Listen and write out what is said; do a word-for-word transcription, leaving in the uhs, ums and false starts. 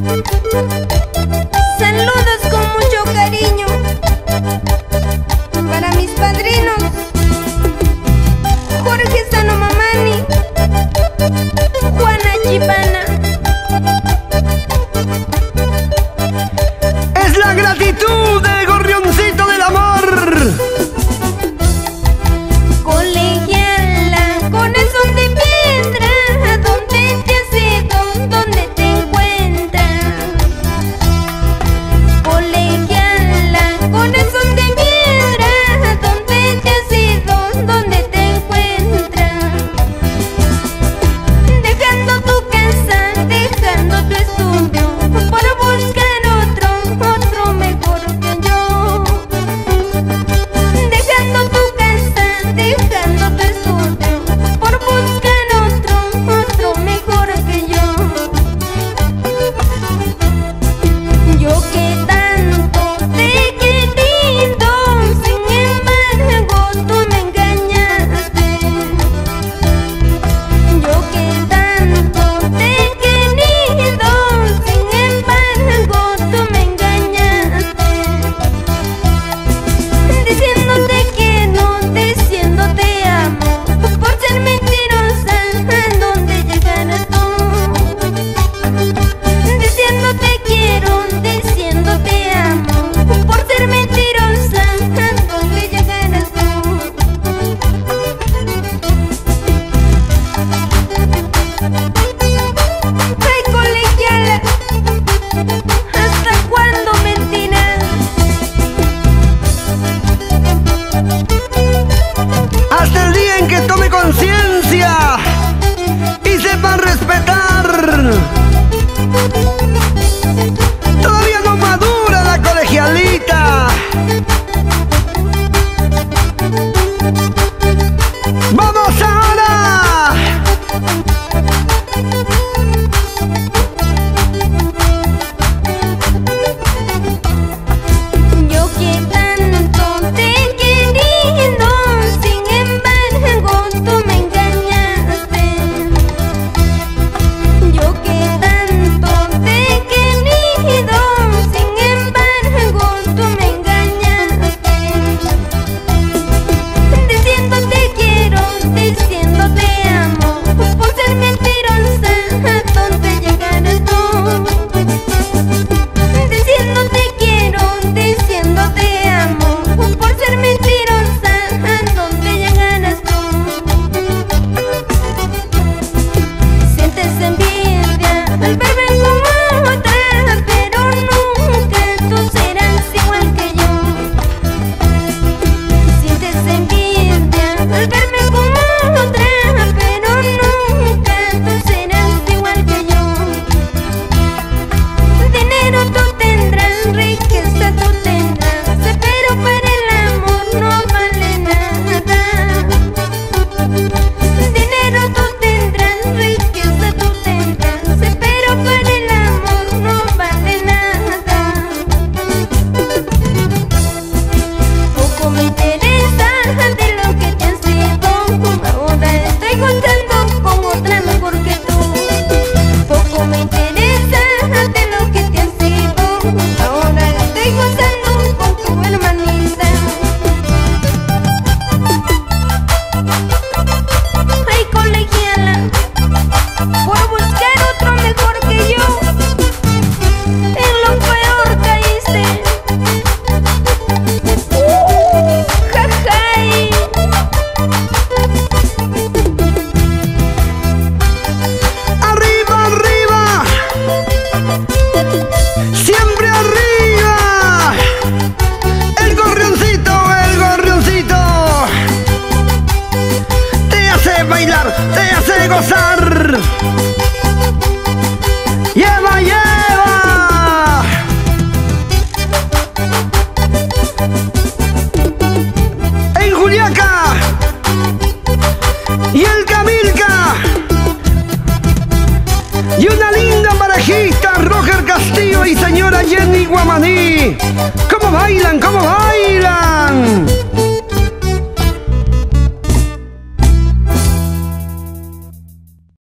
Saludos con mucho cariño para mis padrinos Jorge Sanomamani, Juana Chipana. Es la gratitud del gorrioncito del amor. Colegiala, corazón de piedra, ¿a dónde te has ido? ¿Dónde te encuentras? Colegiala, corazón de piedra, ¿a dónde te has ido? ¿Dónde te encuentras? Dejando tu casa, dejando tu estudio, por buscar otro, otro mejor que yo. Dejando tu casa, dejando tu estudio, por buscar otro, otro mejor que yo. Yo que tanto te he querido, sin embargo tú me engañaste. Yo que tanto te he querido, sin embargo tú me engañaste. Diciéndote que no, diciéndote amo, por ser mentirosa, ¿a dónde llegarás tú? Diciéndote quiero, diciéndote amo, por ser mentirosa, ¿a dónde llegarás tú? Ay, colegiala, ¿hasta cuándo mentirás? Hasta el día en que tome conciencia y sepa respetar. Todavía no madura la colegialita. ¡Vamos ahora! Yo que tanto te he querido, sin embargo tú me engañaste. Yo que tanto te he querido, sin embargo tú me engañaste. Diciéndote quiero, diciéndote amo, por ser mentirosa, ¿a dónde llegarás tú? Diciéndote quiero, diciéndote amo, por ser mentirosa, ¿a dónde llegarás tú? Sientes envidia al verme como otra, pero nunca tú serás igual que yo. Sientes envidia al verme como otra, pero nunca tú serás igual que yo. Dinero tú tendrás, riqueza tú tendrás, pero para el amor no vale nada. Dinero tú tendrás, riqueza tú tendrás, pero para el amor no vale nada. Poco me interesa de lo que te has sido, ahora estoy contando con otra mejor que tú. Poco me interesa de lo que te has sido, ahora estoy contando con tu hermanita. Ay, colegiala, por buscar otro mejor que yo, en lo peor caíste. Jajay. ¡Arriba, arriba! ¡Siempre arriba! ¡El gorrioncito, el gorrioncito! ¡Te hace bailar, te hace gozar! ¡Lleva, lleva! ¡En Juliaca! ¡Y el Camilca! ¡Y una linda parejita, Roger Castillo y señora Jenny Guamaní! ¡Cómo bailan, cómo bailan!